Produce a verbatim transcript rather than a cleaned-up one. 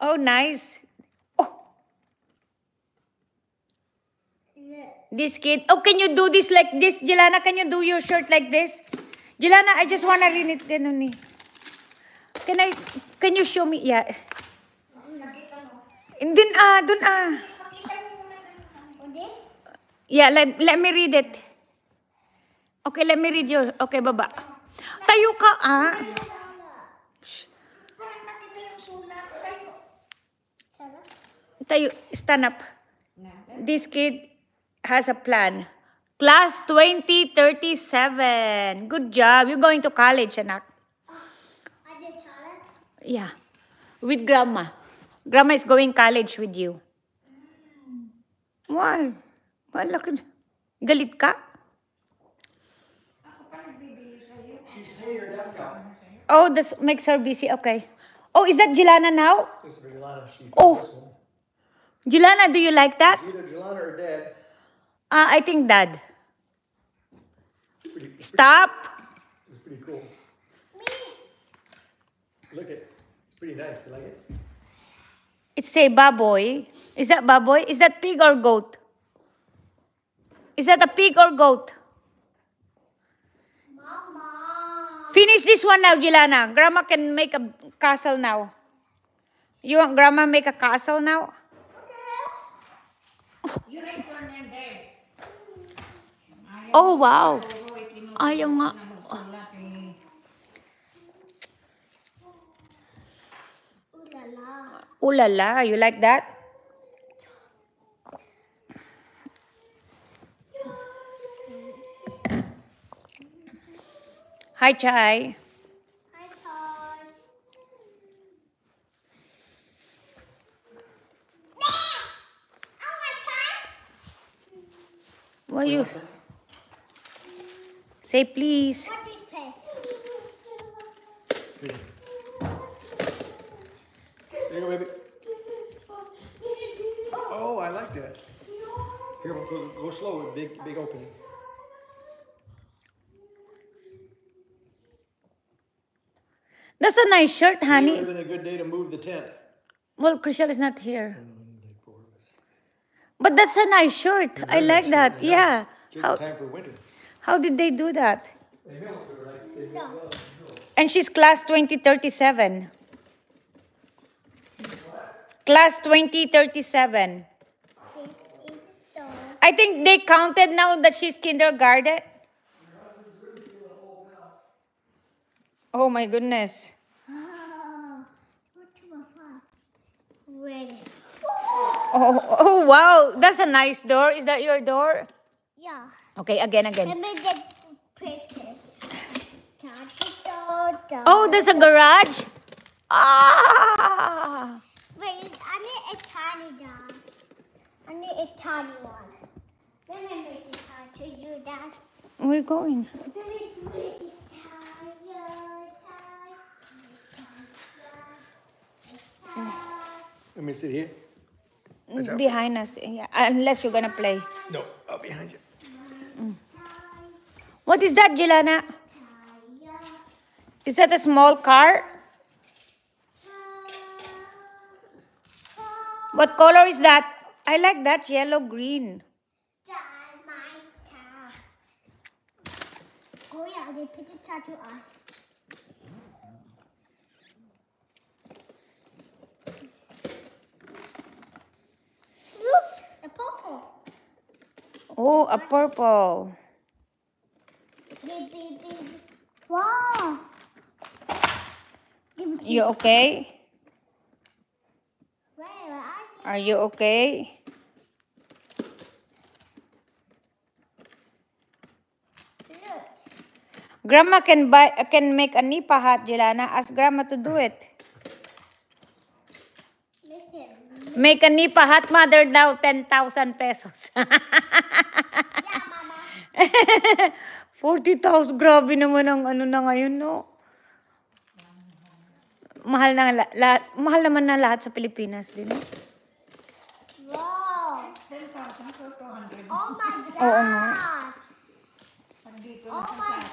Oh, nice. Oh. This kid. Oh, can you do this like this? Jilana, can you do your shirt like this? Jilana, I just want to rin it. Can I, can you show me? Yeah. And then, ah, dun, ah. Yeah, let, let me read it. Okay, let me read your, okay, baba. Tayo ka, ah. Tayo, stand up. This kid has a plan. Class twenty thirty-seven. Good job. You're going to college, anak. Yeah. With grandma. Grandma is going college with you. Why? Galit ka? She's cleaning her desk out. Oh, this makes her busy. Okay. Oh, is that Jilana now? This is Jilana. She oh. This one. Jilana, do you like that? It's either Jilana or Dad. Uh, I think Dad. It's pretty, it's Stop. Pretty, it's pretty cool. Me. Look at It's pretty nice. You like it? It say baboy. Is that baboy? Is that pig or goat? Is that a pig or goat? Finish this one now, Jilana. Grandma can make a castle now. You want Grandma make a castle now? You write your name there. Oh, wow. Ayaw nga. Ulala. You like that? Hi, Chai. Hi, Chai. Why you say please? There you go, baby. Oh, I like that. Here, go, go slow with big, big opening. That's a nice shirt, honey. It would have been a good day to move the tent. Well, Chriselle is not here. But that's a nice shirt. I like that. Yeah. How, how did they do that? And she's class twenty thirty-seven. Class twenty thirty-seven. I think they counted now that she's kindergarten. Oh my goodness. Oh, oh wow, that's a nice door. Is that your door? Yeah. Okay, again, again. Let me get picture. Oh, there's a garage. Ah. Wait, I need a tiny door. I need a tiny one. Let me make it hard to do that. We're going. Let me sit here. Behind us, yeah. Unless you're gonna play. No, I'll be behind you. Mm. What is that, Jilana? Is that a small car? What color is that? I like that yellow green. Oh yeah, they put the tattoo on. Oh, a purple. Wow. You okay? Where are you? Are you okay? Look. Grandma can buy can make a nipa hat, Jilana. Ask Grandma to do it. Make a nipa hat, mother, now ten thousand pesos. Yeah, mama. forty thousand, grabe naman ang ano na ngayon, no? Mahal, na, lahat, mahal naman na lahat sa Pilipinas din. Eh? Wow! ten thousand for two hundred. Oh my God! Oo, no? Oh my